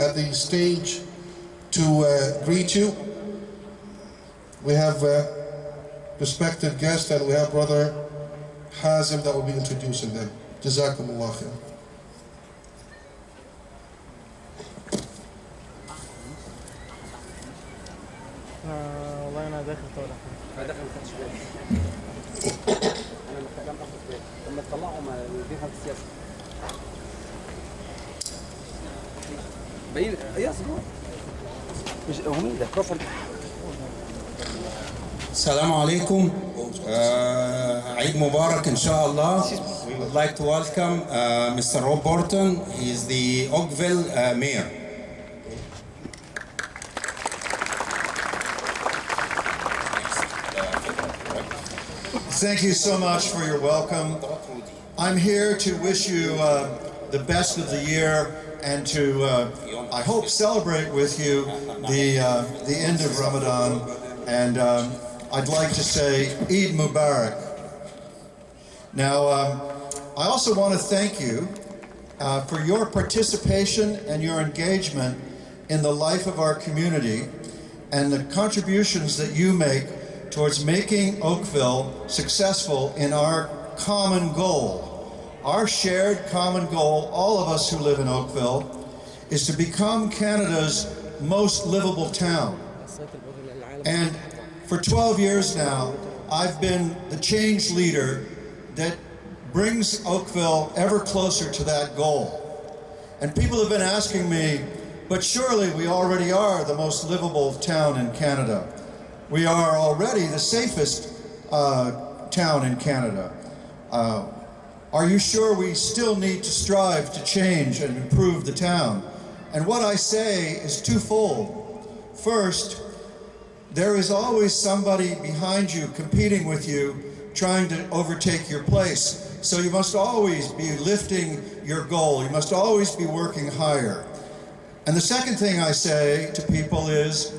at the stage to greet you. We have respected guests, and we have Brother Hazim that will be introducing them. Jazakumullah khair. Assalamu alaikum. Eid Mubarak, inshallah. We would like to welcome Mr. Rob Burton. He is the Oakville mayor. Thank you so much for your welcome. I'm here to wish you the best of the year and to, I hope, celebrate with you the end of Ramadan. And I'd like to say Eid Mubarak. Now, I also want to thank you for your participation and your engagement in the life of our community and the contributions that you make towards making Oakville successful in our common goal. Our shared common goal, all of us who live in Oakville, is to become Canada's most livable town. And for 12 years now, I've been the change leader that brings Oakville ever closer to that goal. And people have been asking me, but surely we already are the most livable town in Canada. We are already the safest town in Canada. Are you sure we still need to strive to change and improve the town? And what I say is twofold. First, there is always somebody behind you competing with you, trying to overtake your place. So you must always be lifting your goal. You must always be working higher. And the second thing I say to people is,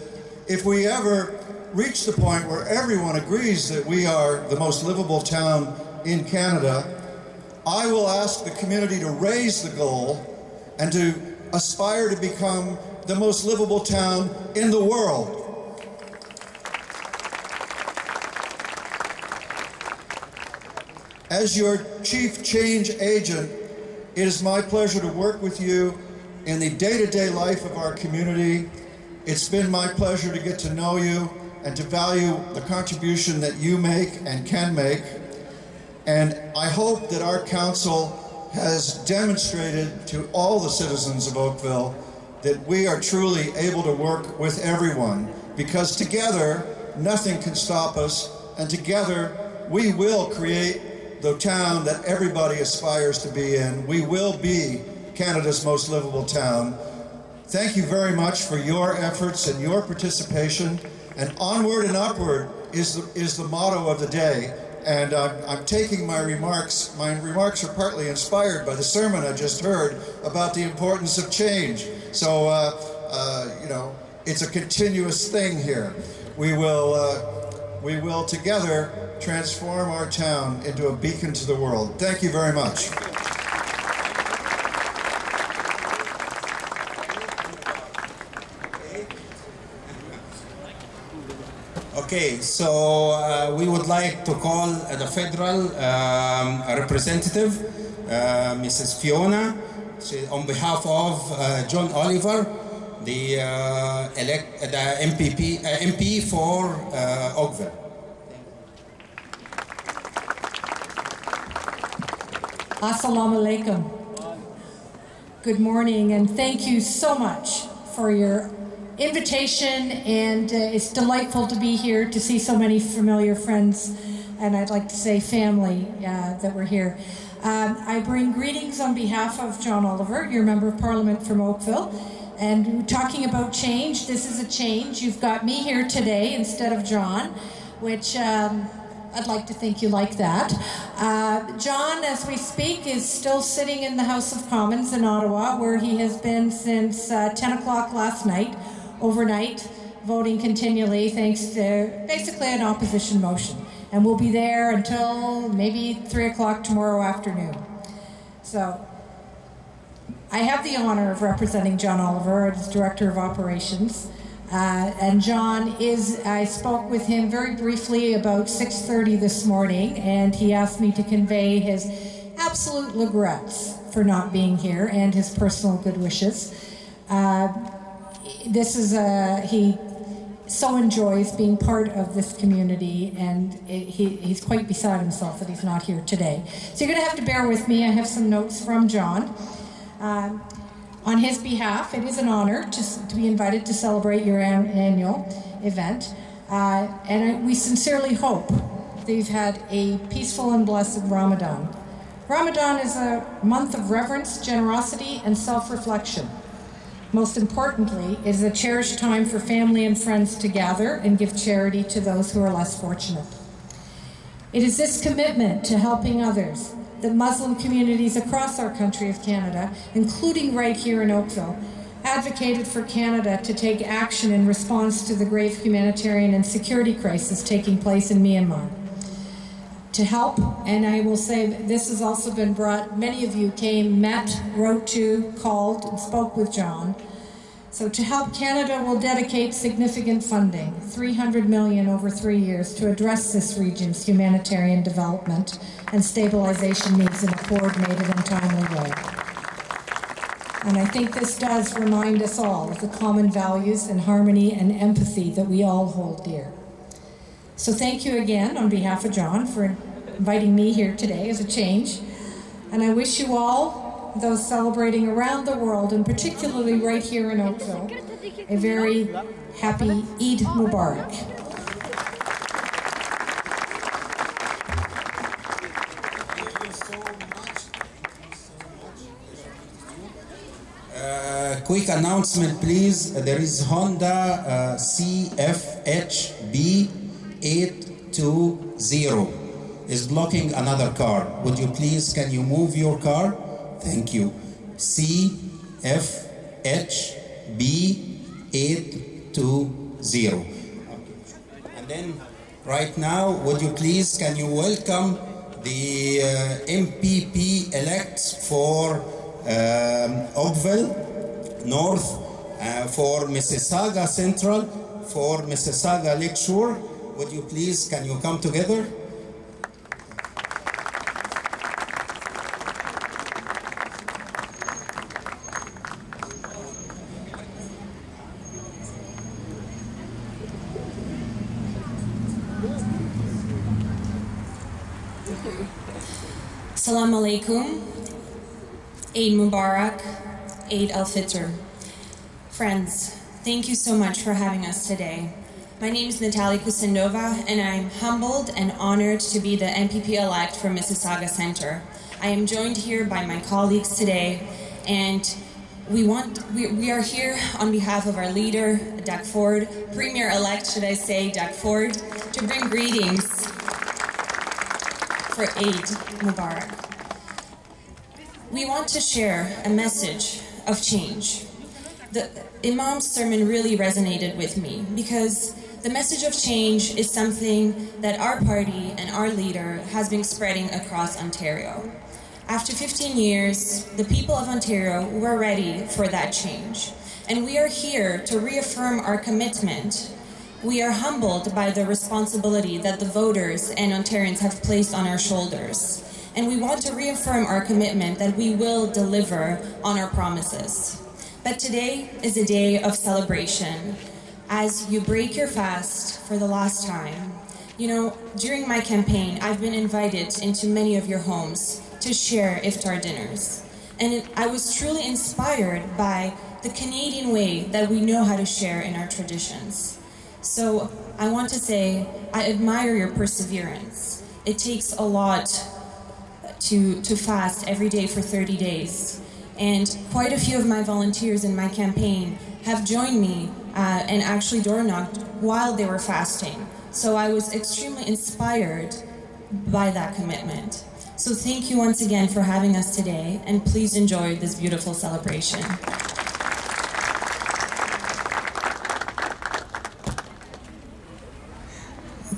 if we ever reach the point where everyone agrees that we are the most livable town in Canada, I will ask the community to raise the goal and to aspire to become the most livable town in the world. As your chief change agent, it is my pleasure to work with you in the day-to-day life of our community. It's been my pleasure to get to know you and to value the contribution that you make and can make. And I hope that our council has demonstrated to all the citizens of Oakville that we are truly able to work with everyone, because together nothing can stop us, and together we will create the town that everybody aspires to be in. We will be Canada's most livable town. Thank you very much for your efforts and your participation. And onward and upward is the motto of the day. And I'm taking my remarks. My remarks are partly inspired by the sermon I just heard about the importance of change. So, you know, it's a continuous thing here. We will together transform our town into a beacon to the world. Thank you very much. Okay, so we would like to call the federal representative, Mrs. Fiona, on behalf of John Oliver, the MP for Oakville. Assalamu alaikum. Good morning, and thank you so much for your invitation, and it's delightful to be here to see so many familiar friends, and I'd like to say family that were here. I bring greetings on behalf of John Oliver, your Member of Parliament from Oakville, and talking about change. This is a change. You've got me here today instead of John, which I'd like to think you like that. John, as we speak, is still sitting in the House of Commons in Ottawa, where he has been since 10 o'clock last night, overnight, voting continually thanks to basically an opposition motion, and we'll be there until maybe 3 o'clock tomorrow afternoon. So I have the honor of representing John Oliver as Director of Operations. And John is, I spoke with him very briefly about 6:30 this morning, and he asked me to convey his absolute regrets for not being here and his personal good wishes. He so enjoys being part of this community, and he's quite beside himself that he's not here today. So you're going to have to bear with me. I have some notes from John. On his behalf, it is an honor to be invited to celebrate your annual event. And we sincerely hope that you've had a peaceful and blessed Ramadan. Ramadan is a month of reverence, generosity, and self-reflection. Most importantly, it is a cherished time for family and friends to gather and give charity to those who are less fortunate. It is this commitment to helping others that Muslim communities across our country of Canada, including right here in Oakville, advocated for Canada to take action in response to the grave humanitarian and security crisis taking place in Myanmar. To help, and I will say this has also been brought, many of you came, met, wrote to, called, and spoke with John. So to help, Canada will dedicate significant funding, $300 million over 3 years, to address this region's humanitarian development and stabilization needs in a coordinated and timely way. And I think this does remind us all of the common values and harmony and empathy that we all hold dear. So thank you again on behalf of John for inviting me here today as a change. And I wish you all, those celebrating around the world, and particularly right here in Oakville, a very happy Eid Mubarak. Quick announcement, please. There is Honda CFHB 820 is blocking another car. Would you please, can you move your car? Thank you. CFHB 820. And then right now, would you please, can you welcome the MPP elects for Oakville North, for Mississauga Central, for Mississauga Lakeshore. Would you please, can you come together? Assalamu alaikum, Eid Mubarak, Eid al-Fitr. Friends, thank you so much for having us today. My name is Natalia Kusendova, and I'm humbled and honored to be the MPP-elect for Mississauga Centre. I am joined here by my colleagues today, and we are here on behalf of our leader, Doug Ford, Premier-elect, should I say, Doug Ford, to bring greetings for Eid Mubarak. We want to share a message of change. The Imam's sermon really resonated with me because the message of change is something that our party and our leader has been spreading across Ontario. After 15 years, the people of Ontario were ready for that change, and we are here to reaffirm our commitment. We are humbled by the responsibility that the voters and Ontarians have placed on our shoulders, and we want to reaffirm our commitment that we will deliver on our promises. But today is a day of celebration. As you break your fast for the last time, you know, during my campaign, I've been invited into many of your homes to share iftar dinners. And I was truly inspired by the Canadian way that we know how to share in our traditions. So I want to say, I admire your perseverance. It takes a lot to fast every day for 30 days. And quite a few of my volunteers in my campaign have joined me and actually door knocked while they were fasting. So I was extremely inspired by that commitment. So thank you once again for having us today, and please enjoy this beautiful celebration.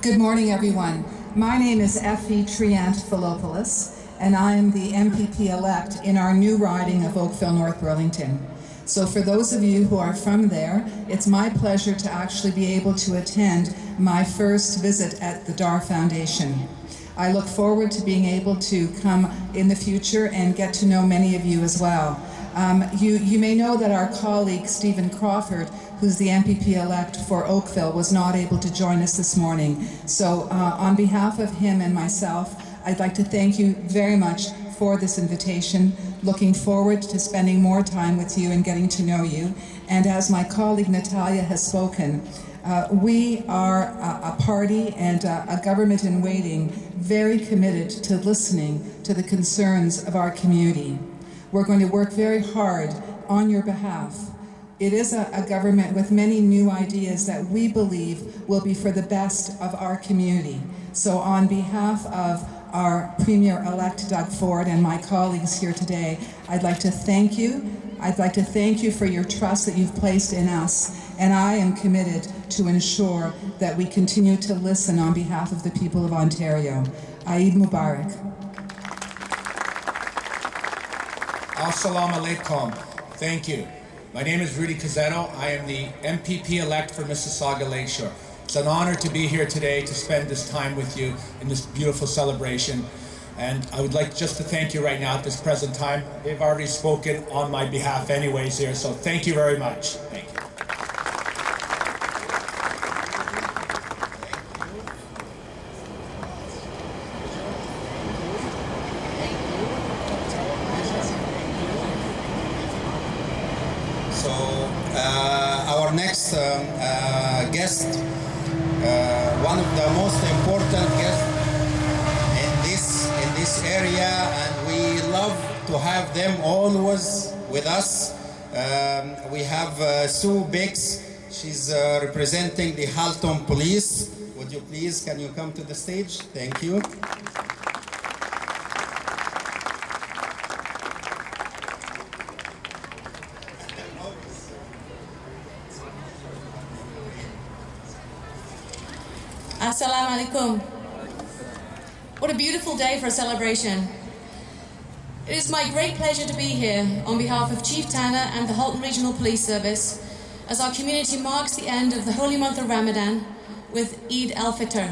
Good morning, everyone. My name is Effie Triant-Philopoulos, and I am the MPP-elect in our new riding of Oakville, North Burlington. So for those of you who are from there, it's my pleasure to actually be able to attend my first visit at the Dar Foundation. I look forward to being able to come in the future and get to know many of you as well. You may know that our colleague, Stephen Crawford, who's the MPP-elect for Oakville, was not able to join us this morning. So on behalf of him and myself, I'd like to thank you very much for this invitation. Looking forward to spending more time with you and getting to know you. And as my colleague Natalia has spoken, we are a party and a government in waiting, very committed to listening to the concerns of our community. We're going to work very hard on your behalf. It is a government with many new ideas that we believe will be for the best of our community. So on behalf of our Premier-elect Doug Ford and my colleagues here today, I'd like to thank you. I'd like to thank you for your trust that you've placed in us, and I am committed to ensure that we continue to listen on behalf of the people of Ontario. Eid Mubarak. Assalamu alaikum. Thank you. My name is Rudy Cazzetto. I am the MPP-elect for Mississauga Lakeshore. It's an honor to be here today to spend this time with you in this beautiful celebration. And I would like just to thank you right now at this present time. They've already spoken on my behalf anyways here, so thank you very much. Thank you. So our next guest, one of the most important guests in this area, and we love to have them always with us. We have Sue Biggs. She's representing the Halton Police. Would you please, can you come to the stage? Thank you. Assalamu alaikum. What a beautiful day for a celebration. It is my great pleasure to be here on behalf of Chief Tanner and the Halton Regional Police Service as our community marks the end of the holy month of Ramadan with Eid al-Fitr.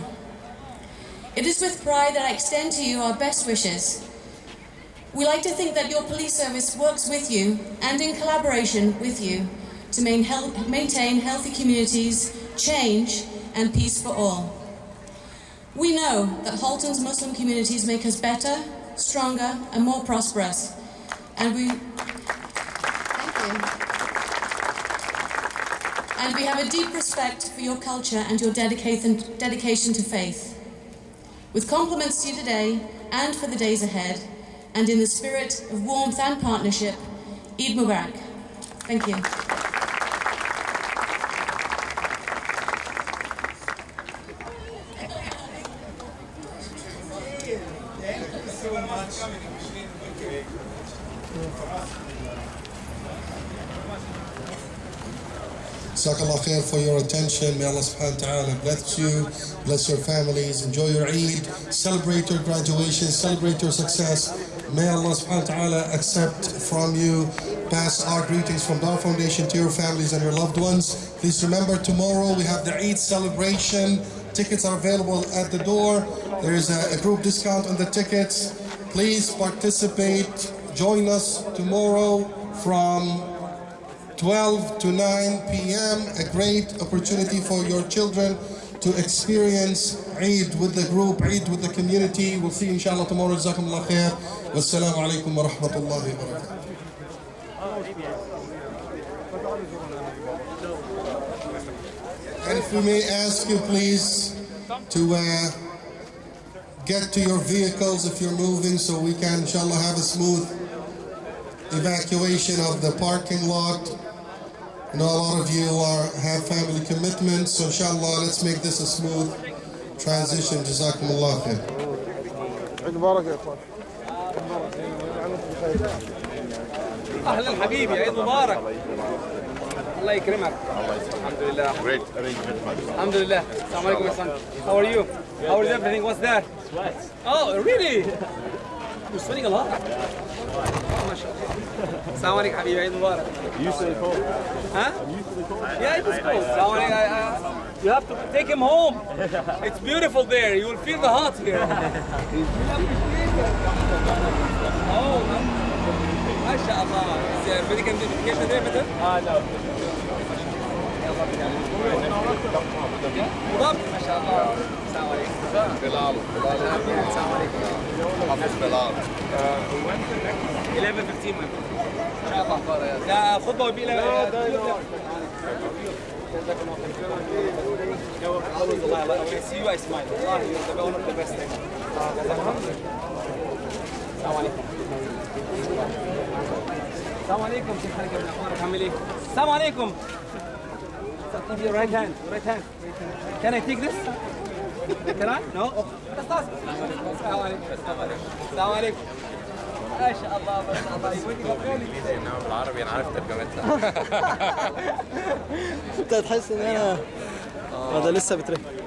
It is with pride that I extend to you our best wishes. We like to think that your police service works with you and in collaboration with you to maintain healthy communities, change, and peace for all. We know that Halton's Muslim communities make us better, stronger, and more prosperous. And we have a deep respect for your culture and your dedication to faith. With compliments to you today and for the days ahead, and in the spirit of warmth and partnership, Eid Mubarak. Thank you. Jazakallah khair for your attention. May Allah subhanahu wa ta'ala bless you, bless your families, enjoy your Eid, celebrate your graduation, celebrate your success. May Allah subhanahu wa ta'ala accept from you. Pass our greetings from Dar Foundation to your families and your loved ones. Please remember, tomorrow we have the Eid celebration. Tickets are available at the door. There is a group discount on the tickets. Please participate. Join us tomorrow from 12 to 9 p.m., a great opportunity for your children to experience Eid with the group, Eid with the community. We'll see you inshallah tomorrow. Jazakum Allah khair. Wassalamu alaikum wa rahmatullahi wa barakatuh. And if we may ask you please to get to your vehicles if you're moving, so we can inshallah have a smooth evacuation of the parking lot. I know a lot of you have family commitments, so inshallah, let's make this a smooth transition. Jazakumullah khair. Great arrangement. How are you? How is everything? What's that? Oh, really? You're sweating a lot. Assalamu alaikum, Habibi, Eid Mubarak. Usually cold. Huh? I'm usually cold. Yeah, it is cold. Assalamu alaikum. You have to take him home. It's beautiful there. You will feel the heart here. Oh, mashallah. Is medical identification there better? No. Assalamu alaikum. Your right hand, Can I take this? Can I? No? Assalamu alaikum.